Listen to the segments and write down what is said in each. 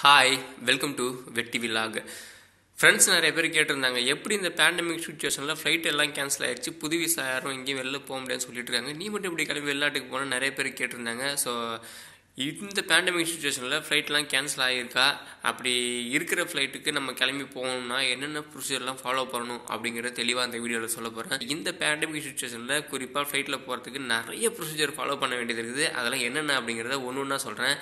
High welcome to Vetti vlog friends நிறைய பேர் கேட்டிருந்தாங்க எப்படி இந்த pandemic situationல flight எல்லாம் கேன்சல் ஆயிருச்சு புது விசா யாரும் இங்க வெளிய போக முடியலன்னு சொல்லிட்டு இருக்காங்க நீ மட்டும் இப்படி கிளம்பி வெளிநாட்டுக்கு போனா நிறைய பேர் கேட்டிருந்தாங்க சோ இந்த pandemic situationல flight எல்லாம் கேன்சல் ஆயிருக்கா அப்படி இருக்கிற flightக்கு நம்ம கிளம்பி போகணும்னா என்னென்ன procedure எல்லாம் ஃபாலோ பண்ணனும் அப்படிங்கற தெளிவா இந்த வீடியோல சொல்லப் போறேன் இந்த pandemic situationல குறிப்பா flightல போறதுக்கு நிறைய procedure ஃபாலோ பண்ண வேண்டியது இருக்குது அதெல்லாம் என்னென்ன அப்படிங்கறத ஒவ்வொண்ணா சொல்றேன்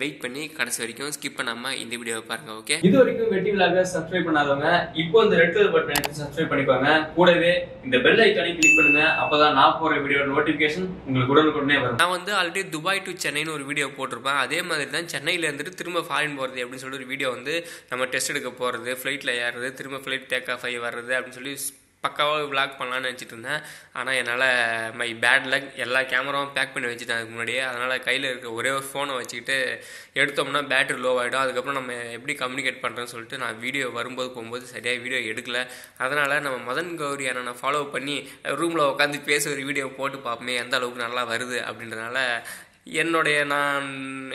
वेट பண்ணி கடைசி வரைக்கும் ஸ்கிப் பண்ணாம இந்த வீடியோவை பாருங்க ஓகே இது வரைக்கும் வெட்டி vlog-ஐ subscribe பண்ணாதவங்க இப்போ இந்த ரெட் கலர் பட்டனை அழுத்தி subscribe பண்ணிக்கோங்க கூடவே இந்த பெல் ஐகானை click பண்ணுங்க அப்பதான் நான் போற வீடியோட notification உங்களுக்கு உடனுக்குடனே வரும் நான் வந்து ஆல்ரெடி துபாய் டு சென்னைன்னு ஒரு வீடியோ போட்டுறேன் அதே மாதிரி தான் சென்னையில இருந்து திரும்ப ஃபாரின் போறது அப்படினு சொல்லி ஒரு வீடியோ வந்து நம்ம டெஸ்ட் எடுக்க போறது ஃளைட்ல ஏறது திரும்ப ஃளைட் டேக் ஆஃப் ஆகி வரது அப்படினு சொல்லி पक्कावा व्लॉग பண்ணலாம் நினைச்சிட்டு இருந்தேன் ஆனா என்னால மை பேட் லக் எல்லா கேமராவும் பேக் பண்ணி வச்சிட்டேன் அதுக்கு முன்னாடி அதனால கையில இருக்க ஒரே ஒரு ஃபோனை வச்சிட்டு எடுத்தோம்னா பேட்டரி லோ ஆயிடும் அதுக்கு அப்புறம் நம்ம எப்படி கம்யூனிகேட் பண்றேன்னு சொல்லிட்டு நான் வீடியோ வரும்போது போகும்போது சரியா வீடியோ எடுக்கல அதனால நம்ம மதன் கௌரி அண்ணனை ஃபாலோ பண்ணி ரூம்ல உட்கார்ந்து பேசி ஒரு வீடியோ போட்டு பாப்பமே எந்த அளவுக்கு நல்லா வருது அப்படின்றனால என்னோட நான்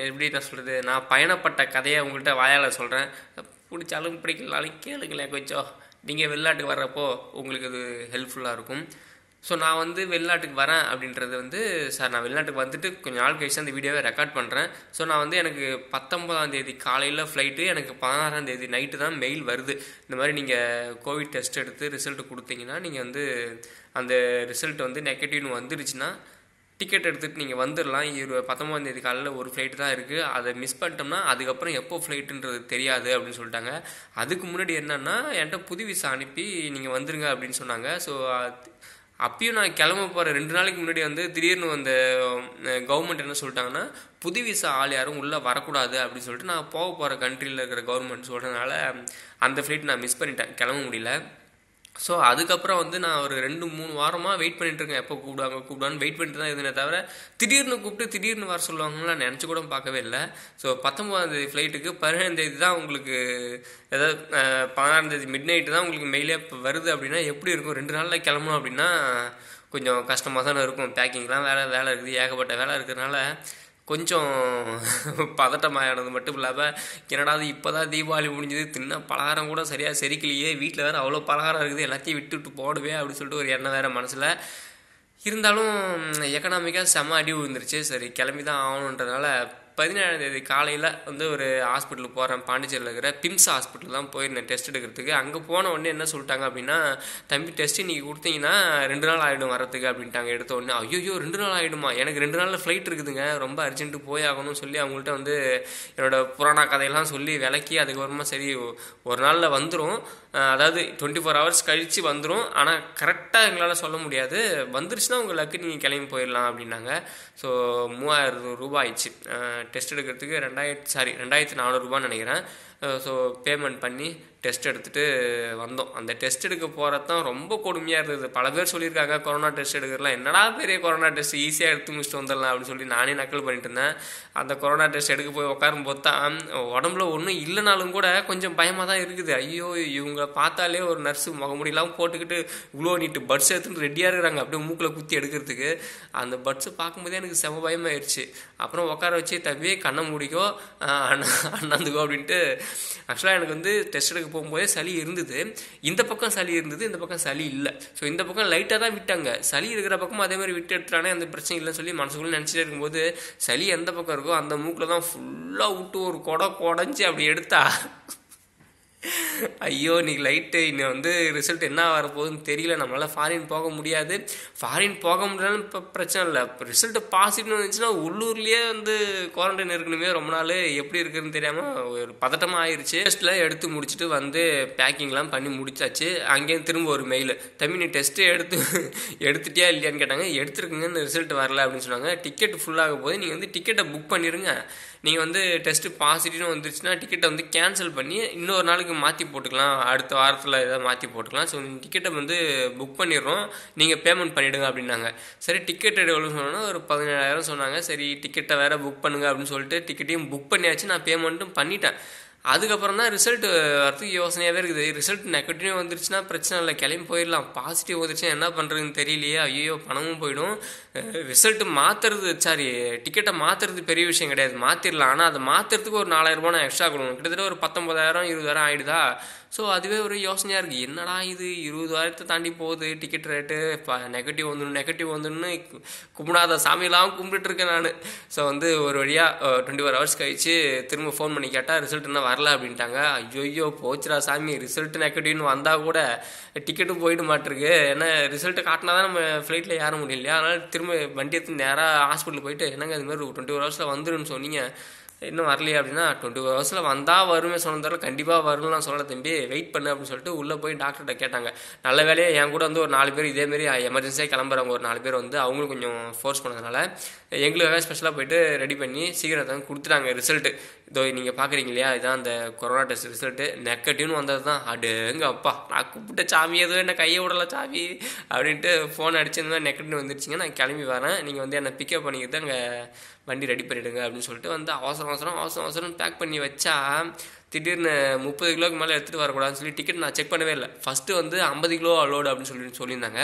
எப்படி நான் சொல்றது நான் பயணப்பட்ட கதையை உங்கள்கிட்ட வாயால சொல்றேன் பிடிச்சாலும் பிடிக்கலாலும் கேளுங்களே கொஞ்சம் நீங்கள் வெளிநாட்டுக்கு வர்றப்போ உங்களுக்கு அது ஹெல்ப்ஃபுல்லாக இருக்கும் ஸோ நான் வந்து வெளிநாட்டுக்கு வரேன் அப்படின்றது வந்து சார் நான் வெளிநாட்டுக்கு வந்துட்டு கொஞ்சம் நாள் கழிச்சு அந்த வீடியோவை ரெக்கார்ட் பண்ணுறேன் ஸோ நான் வந்து எனக்கு 19ஆம் தேதி காலையில் ஃப்ளைட்டு எனக்கு 16ஆம் தேதி நைட்டு தான் மெயில் வருது இந்த மாதிரி நீங்கள் கோவிட் டெஸ்ட் எடுத்து ரிசல்ட்டு கொடுத்தீங்கன்னா நீங்கள் வந்து அந்த ரிசல்ட் வந்து நெகட்டிவ்னு வந்துருச்சுன்னா டிக்கெட் எடுத்துகிட்டு நீங்கள் வந்துடலாம் 19ஆம் தேதி காலையில் ஒரு ஃப்ளைட்டு தான் இருக்குது அதை மிஸ் பண்ணிட்டோம்னா அதுக்கப்புறம் எப்போ ஃப்ளைட்டுன்றது தெரியாது அப்படின்னு சொல்லிட்டாங்க அதுக்கு முன்னாடி என்னென்னா என்கிட்ட புது விசா அனுப்பி நீங்கள் வந்துருங்க அப்படின்னு சொன்னாங்க ஸோ அப்பயும் நான் கிளம்ப போகிற 2 நாளைக்கு முன்னாடி வந்து திடீர்னு அந்த கவர்மெண்ட் என்ன சொல்லிட்டாங்கன்னா புது விசா ஆள் யாரும் உள்ளே வரக்கூடாது அப்படின்னு சொல்லிட்டு நான் போக போகிற கண்ட்ரியில் இருக்கிற கவர்மெண்ட் சொல்கிறதுனால அந்த ஃப்ளைட் நான் மிஸ் பண்ணிட்டேன் கிளம்ப முடியல ஸோ அதுக்கப்புறம் வந்து நான் ஒரு 2-3 வாரமாக வெயிட் பண்ணிட்டு இருக்கேன் எப்போ கூப்பிடுவான்னு வெயிட் பண்ணிட்டு தான் இருந்தேன் தவிர திடீர்னு கூப்பிட்டு திடீர்னு வர சொல்லுவாங்கன்னு நான் நினச்சி கூட பார்க்கவே இல்லை ஸோ 19ஆம் தேதி ஃப்ளைட்டுக்கு 17ஆம் தேதி தான் உங்களுக்கு ஏதாவது 16ஆம் தேதி மிட்நைட்டு தான் உங்களுக்கு மெயிலே வருது அப்படின்னா எப்படி இருக்கும் 2 நாளில் கிளம்பணும் அப்படின்னா கொஞ்சம் கஷ்டமாக தானே இருக்கும் பேக்கிங்லாம் வேலை இருக்குது ஏகப்பட்ட வேலை இருக்கிறதுனால கொஞ்சம் பதட்டமாயானது மட்டும் இல்லாமல் என்னடாது இப்போ தான் தீபாவளி முடிஞ்சது தின்ன பலகாரம் கூட சரியாக செரிக்கலையே வீட்டில் வேறு அவ்வளோ பலகாரம் இருக்குது எல்லாத்தையும் விட்டுவிட்டு போடுவேன் அப்படின்னு சொல்லிட்டு ஒரு எண்ணம் வேறு மனசில் இருந்தாலும் எக்கனாமிக்காக செம அடி விழுந்துருச்சு சரி கிளம்பி தான் ஆகணுன்றதுனால 17ஆம் தேதி காலையில் வந்து ஒரு ஹாஸ்பிட்டலுக்கு போகிறேன் பாண்டிச்சேரியில் இருக்கிற பிம்ஸ் ஹாஸ்பிட்டல் தான் போயிருந்தேன் டெஸ்ட் எடுக்கிறதுக்கு அங்கே போன உடனே என்ன சொல்லிட்டாங்க அப்படின்னா தம்பி டெஸ்ட் இன்றைக்கி கொடுத்தீங்கன்னா 2 நாள் ஆகிடும் வரத்துக்கு அப்படின்ட்டாங்க எடுத்த உடனே ஐயோ 2 நாள் ஆகிடுமா எனக்கு 2 நாளில் ஃப்ளைட் இருக்குதுங்க ரொம்ப அர்ஜென்ட்டு போய் ஆகணும்னு சொல்லி அவங்கள்ட்ட வந்து என்னோடய புராணா கதையெல்லாம் சொல்லி விளக்கி அதுக்கப்புறமா சரி ஒரு நாளில் வந்துடும் அதாவது 24 hours கழித்து வந்துடும் ஆனால் கரெக்டாக எங்களால் சொல்ல முடியாது வந்துருச்சுன்னா உங்களுக்கு நீங்கள் கிளம்பி போயிடலாம் அப்படின்னாங்க ஸோ 3000 ரூபாய் ஆயிடுச்சு டெஸ்ட் எடுக்கிறதுக்கு 2400 ரூபான்னு நினைக்கிறேன் ஸோ பேமெண்ட் பண்ணி டெஸ்ட் எடுத்துகிட்டு வந்தோம் அந்த டெஸ்ட் எடுக்க போகிறது தான் ரொம்ப கொடுமையாக இருந்தது பல பேர் சொல்லியிருக்காங்க கொரோனா டெஸ்ட் எடுக்கிறலாம் என்னடா பெரிய கொரோனா டெஸ்ட் ஈஸியாக எடுத்து முடிச்சுட்டு வந்துடலாம் அப்படின்னு சொல்லி நானே நக்கல் பண்ணிட்டு இருந்தேன் அந்த கொரோனா டெஸ்ட் எடுக்க போய் உட்காரும் போது தான் உடம்புல ஒன்றும் இல்லைனாலும் கூட கொஞ்சம் பயமாக தான் இருக்குது ஐயோ இவங்களை பார்த்தாலே ஒரு நர்ஸு முகமுடியெல்லாம் போட்டுக்கிட்டு இவ்வளோ நீட்டு பட்ஸ் எடுத்துகிட்டு ரெடியாக இருக்கிறாங்க அப்படியே மூக்கில் குத்தி எடுக்கிறதுக்கு அந்த பட்ஸை பார்க்கும்போதே எனக்கு செம பயமாகிடுச்சு அப்புறம் உட்கார வச்சு தம்பியே கண்ணை மூடிக்கோ அண்ணாந்துக்கோ அப்படின்ட்டு ஆக்சுவலாக எனக்கு வந்து டெஸ்ட் எடுக்க போகும்போதே சளி இருந்தது இந்த பக்கம் சளி இருந்தது இந்த பக்கம் சளி இல்லை ஸோ இந்த பக்கம் லைட்டாக தான் விட்டாங்க சளி இருக்கிற பக்கமும் அதே மாதிரி விட்டு எடுத்துட்டானே அந்த பிரச்சனை இல்லைன்னு சொல்லி மனசுக்குள்ளே நினச்சிட்டே இருக்கும்போது சளி எந்த பக்கம் இருக்கோ அந்த மூக்கில் தான் ஃபுல்லாக விட்டு ஒரு குடஞ்சி அப்படி எடுத்தா ஐயோ இன்னைக்கு லைட்டு இன்னும் வந்து ரிசல்ட் என்ன வரப்போகுதுன்னு தெரியல நம்மளால் ஃபாரின் போக முடியாது ஃபாரின் போக முடியலன்னு இப்போ பிரச்சனை இல்லை ரிசல்ட்டு பாசிட்டிவ்னு வந்துச்சுன்னா உள்ளூர்லேயே வந்து குவாரண்டைன் இருக்கணுமே ரொம்ப நாள் எப்படி இருக்குதுன்னு தெரியாமல் ஒரு பதட்டமாக ஆயிடுச்சு டெஸ்ட்டில் எடுத்து முடிச்சுட்டு வந்து பேக்கிங்லாம் பண்ணி முடிச்சாச்சு அங்கேயும் திரும்ப ஒரு மெயில் தம்பி நீ டெஸ்ட்டு எடுத்துட்டியா இல்லையான்னு கேட்டாங்க எடுத்துருக்குங்கன்னு ரிசல்ட் வரல அப்படின்னு சொன்னாங்க டிக்கெட் ஃபுல்லாக போது நீங்கள் வந்து டிக்கெட்டை புக் பண்ணிடுங்க நீங்கள் வந்து டெஸ்ட்டு பாசிட்டிவ்னு வந்துருச்சுன்னா டிக்கெட்டை வந்து கேன்சல் பண்ணி இன்னொரு நாளைக்கு மாற்றி போட்டுக்கலாம் அடுத்த வாரத்தில் ஏதாவது மாற்றி போட்டுக்கலாம் ஸோ டிக்கெட்டை வந்து புக் பண்ணிடுறோம் நீங்கள் பேமெண்ட் பண்ணிவிடுங்க அப்படின்னாங்க சரி டிக்கெட் எவ்வளோ சொன்னோன்னா ஒரு 17,000 சொன்னாங்க சரி டிக்கெட்டை வேறு புக் பண்ணுங்க அப்படின்னு சொல்லிட்டு டிக்கெட்டையும் புக் பண்ணியாச்சு நான் பேமெண்ட்டும் பண்ணிட்டேன் அதுக்கப்புறம் தான் ரிசல்ட் வரதுக்கு யோசனையாகவே இருக்குது. ரிசல்ட் நெகட்டிவ் வந்துருச்சுன்னா பிரச்சனை இல்லை, கிளம்பி போயிடலாம். பாசிட்டிவ் வந்துருச்சுன்னா என்ன பண்ணுறதுன்னு தெரியலையே, ஐயோ பணமும் போயிடும். ரிசல்ட்டு மாற்றுறது சாரி டிக்கெட்டை மாற்றுறது பெரிய விஷயம் கிடையாது, மாற்றிடலாம். ஆனால் அதை மாற்றுறதுக்கு ஒரு 4000 ரூபா நான் எக்ஸ்ட்ரா கொடுக்கணும். கிட்டத்தட்ட ஒரு 19,000 20,000 ஆகிடுதா. ஸோ அதுவே ஒரு யோசனையாக இருக்குது, என்னடா இது 20,000 தாண்டி போகுது டிக்கெட் ரேட்டு, நெகட்டிவ் வந்துடும் நெகட்டிவ் வந்துடும்னு கும்பிடாத சாமியெல்லாம் கும்பிட்டுருக்கேன் நான். ஸோ வந்து ஒரு வழியாக 24 hours கழிச்சு திரும்ப ஃபோன் பண்ணி கேட்டால் ரிசல்ட் என்ன வரல அப்படின்ட்டாங்க. ஐயோ போச்சுரா சாமி, ரிசல்ட் நெகட்டிவ்னு வந்தால் கூட டிக்கெட்டும் போயிட்டு மாட்டிருக்கு. ஏன்னா ரிசல்ட்டை காட்டினா தான் நம்ம ஃப்ளைட்டில் ஏற முடியும் இல்லையா. அதனால் திரும்ப வண்டி எடுத்து நேராக ஹாஸ்பிட்டலுக்கு போயிட்டு என்னங்க அது மாதிரி 24 hours வந்துடும் சொன்னீங்க, இன்னும் வரலையே அப்படின்னா 24 hours வந்தால் வருமே சொன்னதால கண்டிப்பாக வரும்னு நான் சொல்ல தம்பி வெயிட் பண்ணு அப்படின்னு சொல்லிட்டு உள்ளே போய் டாக்டர்கிட்ட கேட்டாங்க. நல்ல வேலையை என் கூட வந்து ஒரு 4 பேர் இதேமாரி எமர்ஜென்சியாக கிளம்புறவங்க ஒரு 4 பேர் வந்து அவங்களும் கொஞ்சம் ஃபோர்ஸ் பண்ணதுனால எங்களுக்காக ஸ்பெஷலாக போயிட்டு ரெடி பண்ணி சீக்கிரம் தான் கொடுத்துட்டாங்க ரிசல்ட்டு. இதோ நீங்கள் பார்க்குறீங்க இல்லையா, இதான் அந்த கொரோனா டெஸ்ட் ரிசல்ட்டு நெகட்டிவ்னு வந்தது தான். அடுங்க அப்பா, நான் கூப்பிட்ட சாமி எதுவும் என்ன கையை விடல சாமி அப்படின்ட்டு ஃபோன் அடிச்சு இந்த மாதிரி நெகட்டிவ் வந்துருச்சுங்க, நான் கிளம்பி வரேன், நீங்கள் வந்து என்னை பிக்கப் பண்ணிக்கிட்டு அங்கே வண்டி ரெடி பண்ணிவிடுங்க அப்படின்னு சொல்லிட்டு வந்து அவசரம் பேக் பண்ணி வச்சா திடீர்னு 30 கிலோவுக்கு மேலே எடுத்துகிட்டு வரக்கூடாதுன்னு சொல்லி டிக்கெட் நான் செக் பண்ணவே இல்லை. ஃபஸ்ட்டு வந்து 50 கிலோ அலோடு அப்படின்னு சொல்லியிருந்தாங்க.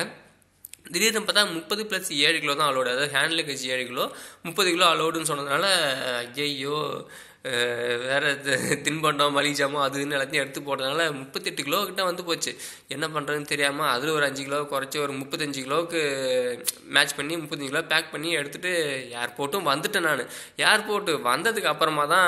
திடீர்னு பார்த்தா 30 + 7 கிலோ தான் அலோடு, அதாவது ஹேண்ட் லக்கேஜ் 7 கிலோ 30 கிலோ அலோடுன்னு சொன்னதுனால ஐயோ வேறு தின்பண்டம் மளிகை ஜாமோ அதுன்னு எல்லாத்தையும் எடுத்து போட்டதுனால 38 கிலோ கிட்ட வந்து போச்சு. என்ன பண்ணுறதுன்னு தெரியாமல் அதில் ஒரு 5 கிலோ குறைச்சி ஒரு 35 கிலோவுக்கு மேட்ச் பண்ணி 35 கிலோ பேக் பண்ணி எடுத்துகிட்டு ஏர்போர்ட்டும் வந்துட்டேன். நான் ஏர்போர்ட்டு வந்ததுக்கு அப்புறமா தான்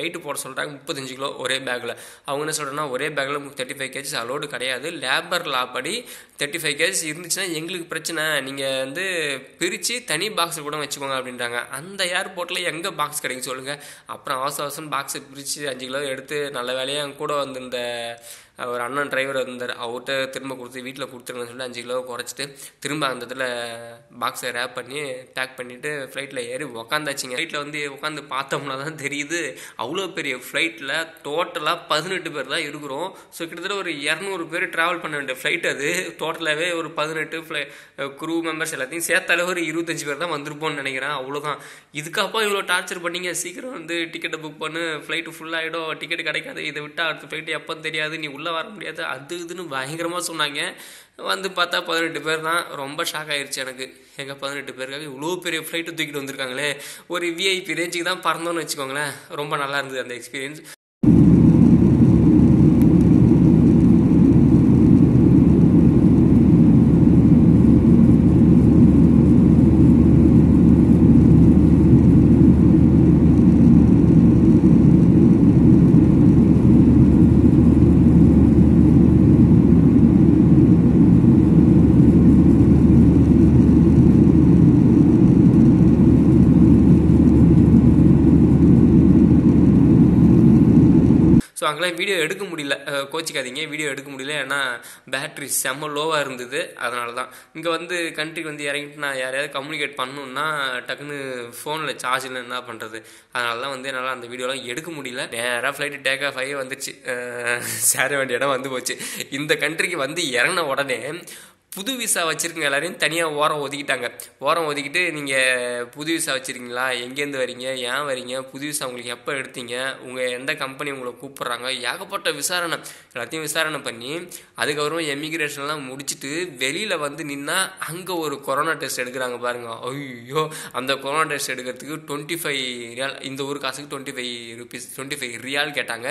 வெயிட்டு போட சொல்கிறாங்க 35 கிலோ ஒரே பேக்கில். அவங்க என்ன சொல்கிறேன்னா ஒரே பேக்கில் 35 kgs அலோடு கிடையாது, லேபர் லா படி 35 kgs இருந்துச்சுன்னா எங்களுக்கு பிரச்சனை, நீங்கள் வந்து பிரித்து தனி பாக்ஸ் கூட வச்சுக்கோங்க அப்படின்றாங்க. அந்த ஏர்போர்ட்டில் எங்கே பாக்ஸ் கிடைக்கும் சொல்லுங்க? அப்புறம் அவசரம் பாக்ஸை பிரித்து 5 கிலோ எடுத்து நல்ல வேலையாக என் கூட வந்து இந்த ஒரு அண்ணன் டிரைவர் இருந்தார், அவர்கிட்ட திரும்ப கொடுத்து வீட்டில் கொடுத்துருங்கன்னு சொல்லிட்டு 5 கிலோ குறைச்சிட்டு திரும்ப அந்த இதில் பாக்ஸை ரேப் பண்ணி பேக் பண்ணிவிட்டு ஃப்ளைட்டில் ஏறி உக்காந்தாச்சுங்க. ஃப்ளைட்டில் வந்து உட்காந்து பார்த்தோம்னா தான் தெரியுது அவ்வளோ பெரிய ஃப்ளைட்டில் டோட்டலாக 18 பேர் தான் இருக்கிறோம். ஸோ கிட்டத்தட்ட ஒரு 200 பேர் ட்ராவல் பண்ண வேண்டிய ஃப்ளைட் அது. டோட்டலாகவே ஒரு 18 குரூ மெம்பர்ஸ் எல்லாத்தையும் சேர்த்தாலே ஒரு 25 பேர் தான் வந்திருப்போம்னு நினைக்கிறேன். அவ்வளோதான். இதுக்கப்புறம் இவ்வளோ டார்ச்சர் பண்ணிங்க, சீக்கிரம் வந்து டிக்கெட்டை புக் பண்ணு, ஃப்ளைட்டு ஃபுல்லாகிடும், டிக்கெட் கிடைக்காது, இதை விட்டால் அடுத்த ஃப்ளைட்டு எப்போ தெரியாது, நீ உள்ளே வர முடியாது, அது இதுன்னு பயங்கரமாக சொன்னாங்க. வந்து பார்த்தா 18 பேர் தான். ரொம்ப ஷாக் ஆகிடுச்சு எனக்கு, எங்கள் 18 பேருக்காக இவ்வளோ பெரிய ஃப்ளைட்டு தூக்கிட்டு வந்திருக்காங்களே, ஒரு விஐபி ரேஞ்சுக்கு தான் பறந்தோன்னு வச்சுக்கோங்களேன். ரொம்ப நல்லா இருந்தது அந்த எக்ஸ்பீரியன்ஸ். ஸோ அங்கெல்லாம் வீடியோ எடுக்க முடியல, கோச்சிக்காதீங்க, வீடியோ எடுக்க முடியல, ஏன்னா பேட்ரி செம்ம லோவாக இருந்தது. அதனால தான் இங்கே வந்து கண்ட்ரிக்கு வந்து இறங்கிட்டு நான் யாரையாவது கம்யூனிகேட் பண்ணணுன்னா டக்குன்னு ஃபோனில் சார்ஜ் இல்லை, என்ன பண்ணுறது. அதனால தான் வந்து என்னால் அந்த வீடியோலாம் எடுக்க முடியல. நேராக ஃப்ளைட்டு டேக் ஆஃப் ஆகி வந்துருச்சு, சேர வேண்டிய இடம் வந்து போச்சு. இந்த கண்ட்ரிக்கு வந்து இறங்கின உடனே புது விசா வச்சுருக்கங்க எல்லாரையும் தனியாக ஓரம் ஒதுக்கிட்டு நீங்கள் புது விசா வச்சுருக்கீங்களா, எங்கேருந்து வரீங்க, ஏன் வரீங்க, புது விசா உங்களுக்கு எப்போ எடுத்தீங்க, உங்கள் எந்த கம்பெனி உங்களை கூப்பிட்றாங்க, ஏகப்பட்ட விசாரணை எல்லாத்தையும் விசாரணை பண்ணி அதுக்கப்புறம் எமிக்ரேஷன்லாம் முடிச்சுட்டு வெளியில் வந்து நின்னா அங்கே ஒரு கொரோனா டெஸ்ட் எடுக்கிறாங்க பாருங்கள். ஐயோ அந்த கொரோனா டெஸ்ட் எடுக்கிறதுக்கு 25 ரியால், இந்த ஊர் காசுக்கு 25 ரூபீஸ் 25 ரியால் கேட்டாங்க.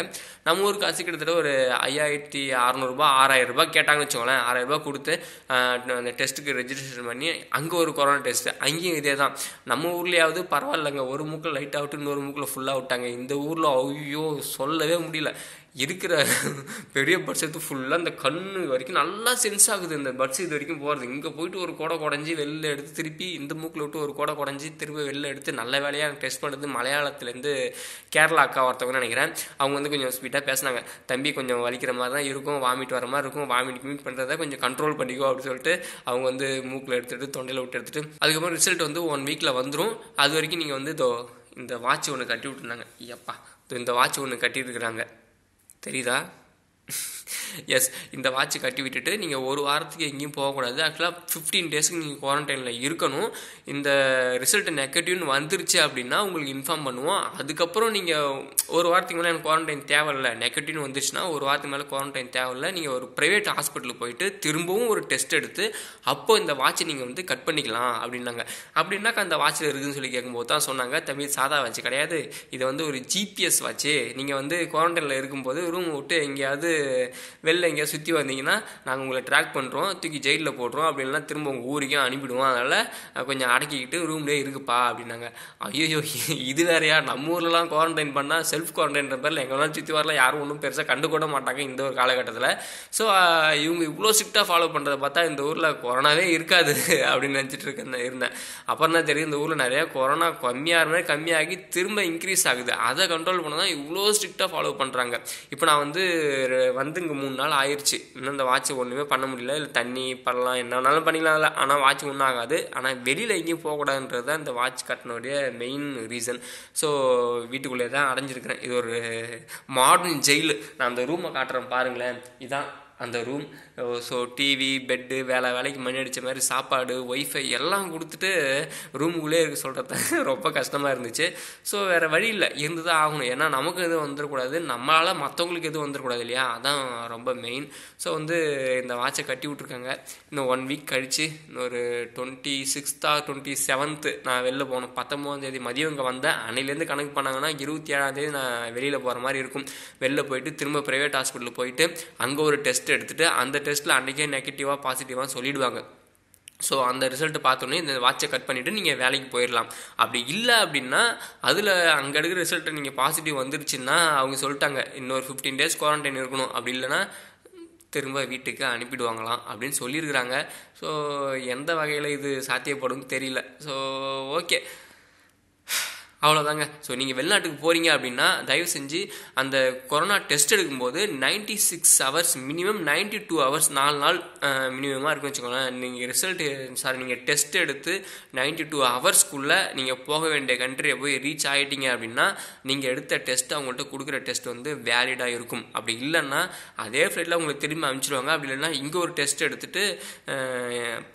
நம்ம ஊர் காசு கிட்டத்தட்ட ஒரு 5600 ரூபா 6000 ரூபா கேட்டாங்கன்னு வச்சுக்கோங்களேன். 6000 ரூபா கொடுத்து அந்த டெஸ்ட்டுக்கு ரெஜிஸ்ட்ரேஷன் பண்ணி அங்கே ஒரு கொரோனா டெஸ்ட்டு. அங்கேயும் இதே தான். நம்ம ஊர்லேயாவது பரவாயில்லைங்க, ஒரு மூக்கில் லைட் அவுட்டு இன்னொரு மூக்கில் ஃபுல்லாக விட்டாங்க. இந்த ஊரில் ஐயோ சொல்லவே முடியல, இருக்கிற பெரிய பட்ஸ் எடுத்து ஃபுல்லாக அந்த கண்ணு வரைக்கும் நல்லா சென்ஸ் ஆகுது. இந்த பட்ஸ் இது வரைக்கும் போகிறது, இங்கே போயிட்டு ஒரு கோடை குடஞ்சி வெளில எடுத்து திருப்பி இந்த மூக்கில் விட்டு ஒரு கோடை குடஞ்சி திருப்பி வெளில எடுத்து நல்ல வேலையாக டெஸ்ட் பண்ணுறது. மலையாளத்துலேருந்து கேரளா அக்கா ஒருத்தவங்கன்னு நினைக்கிறேன், அவங்க வந்து கொஞ்சம் ஸ்பீடாக பேசினாங்க. தம்பி கொஞ்சம் வலிக்கிற மாதிரி தான் இருக்கும், வாமிட் வர மாதிரி இருக்கும், வாமிட் மீட் பண்ணுறத கொஞ்சம் கண்ட்ரோல் பண்ணிக்கோ அப்படின்னு சொல்லிட்டு அவங்க வந்து மூக்கில் எடுத்துகிட்டு தொண்டையில் விட்டு எடுத்துகிட்டு அதுக்கப்புறம் ரிசல்ட் வந்து 1 வீக்கில் வந்துடும். அது வரைக்கும் நீங்கள் வந்து இந்த வாட்ச் ஒன்று கட்டி விட்டுருந்தாங்க. ஐயப்பா இந்த வாட்ச் ஒன்று கட்டிட்டுருக்குறாங்க, தெரியுதா? yes இந்த வாட்ச் கட்டி விட்டுட்டு நீங்க ஒரு வாரத்துக்கு எங்கேயும் போக கூடாது actually 15 days நீங்க குவாரண்டைன்ல இருக்கணும் இந்த ரிசல்ட் நெகட்டிவ்னு வந்துருச்சு அப்படினா உங்களுக்கு இன்ஃபார்ம் பண்ணுவோம் அதுக்கு அப்புறம் நீங்க ஒரு வாரத்துக்கு மேல குவாரண்டைன் தேவை இல்ல நெகட்டிவ்னு வந்துச்சுனா ஒரு வாரத்துக்கு மேல குவாரண்டைன் தேவை இல்ல நீங்க ஒரு பிரைவேட் ஹாஸ்பிடலுக்கு போயிடு திரும்பவும் ஒரு டெஸ்ட் எடுத்து அப்போ இந்த வாட்ச் நீங்க வந்து கட் பண்ணிக்கலாம் அப்படினாங்க அப்படினா அந்த வாட்ச்ல இருக்குன்னு சொல்லி கேக்கும்போது தான் சொன்னாங்க தம்பி சாதா வாட்ச் கிடையாது இது வந்து ஒரு GPS வாட்ச் நீங்க வந்து குவாரண்டைன்ல இருக்கும்போது ரூம் விட்டு எங்கயாவது வெல்ல எங்க சுத்தி வந்தீங்கனா நாங்க உங்களை ட்ராக் பண்றோம் தூக்கி ஜெயில்ல போடுறோம் அப்படினா திரும்ப உங்க ஊருக்கு அனுப்பிடுவோம் அதனால கொஞ்சம் அடக்கிக்கிட்டு ரூம்லயே இருக்குப்பா அப்படினாங்க ஐயோ இது வேறயா நம்ம ஊர்லலாம் குவாரண்டைன் பண்ணா செல்ஃப் குவாரண்டைன்ற பேர்ல எங்கனா சுத்தி வரல யாரும் ஒண்ணும் பெருசா கண்டுகொட மாட்டாங்க இந்த ஒரு கால கட்டத்துல சோ இவங்க இவ்ளோ ஸ்ட்ரிக்ட்டா ஃபாலோ பண்றத பார்த்தா இந்த ஊர்ல கொரோனாவே இருக்காது அப்படி நினைச்சிட்டு இருந்தேன் அப்புறம் தான் தெரியும் இந்த ஊர்ல நிறைய கொரோனா கம்மியாகி திரும்ப இன்க்ரீஸ் ஆகுது அதை கண்ட்ரோல் பண்ண தான் இவ்ளோ ஸ்ட்ரிக்ட்டா ஃபாலோ பண்றாங்க இப்போ நான் வந்து இங்கே 3 நாள் ஆயிடுச்சு இன்னும் இந்த வாட்ச் ஒன்றுமே பண்ண முடியல இல்லை தண்ணி பண்ணலாம் என்னன்னாலும் பண்ணிக்கலாம் இல்லை ஆனால் வாட்ச் ஒன்றும் ஆகாது ஆனால் வெளியில் எங்கேயும் போகக்கூடாதுன்றது தான் இந்த வாட்ச் கட்டினுடைய மெயின் ரீசன் ஸோ வீட்டுக்குள்ளே தான் அடைஞ்சிருக்கிறேன் இது ஒரு மாடர்ன் ஜெயில் நான் அந்த ரூமை காட்டுறேன் பாருங்களேன் இதான் அந்த ரூம் ஸோ டிவி பெட்டு வேலைக்கு மணி அடித்த மாதிரி சாப்பாடு ஒய்ஃபை எல்லாம் கொடுத்துட்டு ரூமுக்குள்ளே இருக்க சொல்கிறது ரொம்ப கஷ்டமாக இருந்துச்சு ஸோ வேறு வழி இல்லை இருந்து தான் ஆகணும் ஏன்னா நமக்கு எதுவும் வந்துடக்கூடாது நம்மளால் மற்றவங்களுக்கு எதுவும் வந்துடக்கூடாது இல்லையா அதான் ரொம்ப மெயின் ஸோ வந்து இந்த வாட்சை கட்டி விட்ருக்காங்க இன்னும் 1 week கழித்து இன்னொரு 26th or 27th நான் வெளில போனேன் 19th மதியம் இங்கே வந்தேன் அன்னையிலேருந்து கணக்கு பண்ணாங்கன்னா 27th நான் வெளியில் போகிற மாதிரி இருக்கும் வெளில போயிட்டு திரும்ப ப்ரைவேட் ஹாஸ்பிட்டலுக்கு போயிட்டு அங்கே ஒரு டெஸ்ட் எடுத்துட்டு அந்த டெஸ்ட்ல அன்னைக்கே நெகட்டிவா பாசிட்டிவா சொல்லிடுவாங்க ஸோ அந்த ரிசல்ட் பார்த்தோன்னே இந்த வாட்சை கட் பண்ணிவிட்டு நீங்கள் வேலைக்கு போயிடலாம் அப்படி இல்லை அப்படின்னா அதில் அங்கே எடுக்கிற ரிசல்ட்டை நீங்கள் பாசிட்டிவ் வந்துருச்சுன்னா அவங்க சொல்லிட்டாங்க இன்னொரு 15 days குவாரண்டைன் இருக்கணும் அப்படி இல்லைன்னா திரும்ப வீட்டுக்கு அனுப்பிடுவாங்களாம் அப்படின்னு சொல்லியிருக்கிறாங்க ஸோ எந்த வகையில் இது சாத்தியப்படும் தெரியல ஸோ ஓகே அவ்வளோதாங்க ஸோ நீங்கள் வெளிநாட்டுக்கு போகிறீங்க அப்படின்னா தயவு செஞ்சு அந்த கொரோனா டெஸ்ட் எடுக்கும்போது 96 hours மினிமம் 92 hours 4 நாள் மினிமமாக இருக்குன்னு வச்சுக்கோங்களேன் நீங்கள் நீங்கள் டெஸ்ட் எடுத்து 92 hours நீங்கள் போக வேண்டிய கண்ட்ரியை போய் ரீச் ஆகிட்டீங்க அப்படின்னா நீங்கள் எடுத்த டெஸ்ட் அவங்கள்ட்ட கொடுக்குற டெஸ்ட் வந்து வேலிடாக இருக்கும் அப்படி இல்லைன்னா அதே ஃப்ளைட்டில் உங்களுக்கு திரும்பி அனுப்பிச்சிடுவாங்க அப்படி இல்லைன்னா இங்கே ஒரு டெஸ்ட் எடுத்துகிட்டு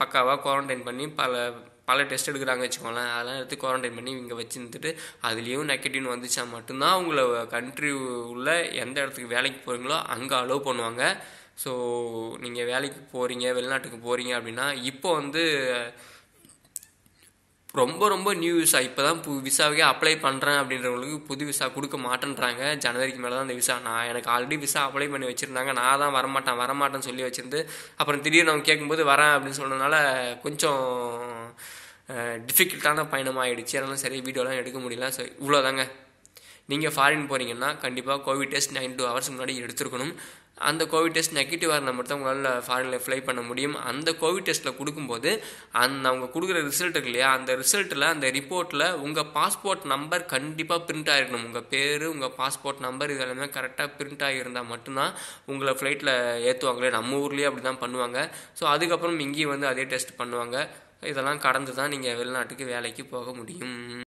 பக்காவாக குவாரண்டைன் பண்ணி பல டெஸ்ட் எடுக்கிறாங்க வச்சுக்கோங்களேன் அதெல்லாம் எடுத்து குவாரண்டைன் பண்ணி இங்கே வச்சுருந்துட்டு அதுலேயும் நெகட்டிவ்னு வந்துச்சா மட்டும்தான் அவங்கள கண்ட்ரி உள்ள எந்த இடத்துக்கு வேலைக்கு போகிறீங்களோ அங்கே அலோவ் பண்ணுவாங்க ஸோ நீங்கள் வேலைக்கு போகிறீங்க வெளிநாட்டுக்கு போகிறீங்க அப்படின்னா இப்போ வந்து ரொம்ப நியூ விசா இப்போ தான் விசாவுக்கே அப்ளை பண்ணுறேன் அப்படின்றவங்களுக்கு புது விசா கொடுக்க மாட்டேன்றாங்க ஜனவரிக்கு மேலே தான் அந்த விசா நான் எனக்கு ஆல்ரெடி விசா அப்ளை பண்ணி வச்சுருந்தாங்க நான் தான் வரமாட்டேன்னு சொல்லி வச்சுருந்து அப்புறம் திடீர்னு அவங்க கேட்கும்போது வரேன் அப்படின்னு சொன்னதுனால கொஞ்சம் டிஃபிகல்ட்டான பயணமாகிடுச்சு அதனால சரி வீடியோலாம் எடுக்க முடியல ஸோ இவ்வளோதாங்க நீங்கள் ஃபாரின் போகிறீங்கன்னா கண்டிப்பாக கோவிட் டெஸ்ட் 92 hours முன்னாடி எடுத்துருக்கணும் அந்த கோவிட் டெஸ்ட் நெகட்டிவாக இருந்தால் மட்டும் தான் உங்களால் ஃபாரினில் ஃப்ளை பண்ண முடியும் அந்த கோவிட் டெஸ்ட்டில் கொடுக்கும்போது அவங்க கொடுக்குற ரிசல்ட் இருக்கு இல்லையா அந்த ரிசல்ட்டில் அந்த ரிப்போர்ட்டில் உங்கள் பாஸ்போர்ட் நம்பர் கண்டிப்பாக பிரிண்ட் ஆகிருக்கணும் உங்கள் பேர் உங்கள் பாஸ்போர்ட் நம்பர் இதெல்லாமே கரெக்டாக பிரிண்ட் ஆகியிருந்தால் மட்டும்தான் உங்களை ஃப்ளைட்டில் ஏற்றுவாங்களே நம்ம ஊர்லேயே அப்படி தான் பண்ணுவாங்க ஸோ அதுக்கப்புறம் இங்கேயும் வந்து அதே டெஸ்ட் பண்ணுவாங்க இதெல்லாம் கடந்து தான் நீங்கள் வெளிநாட்டுக்கு வேலைக்கு போக முடியும்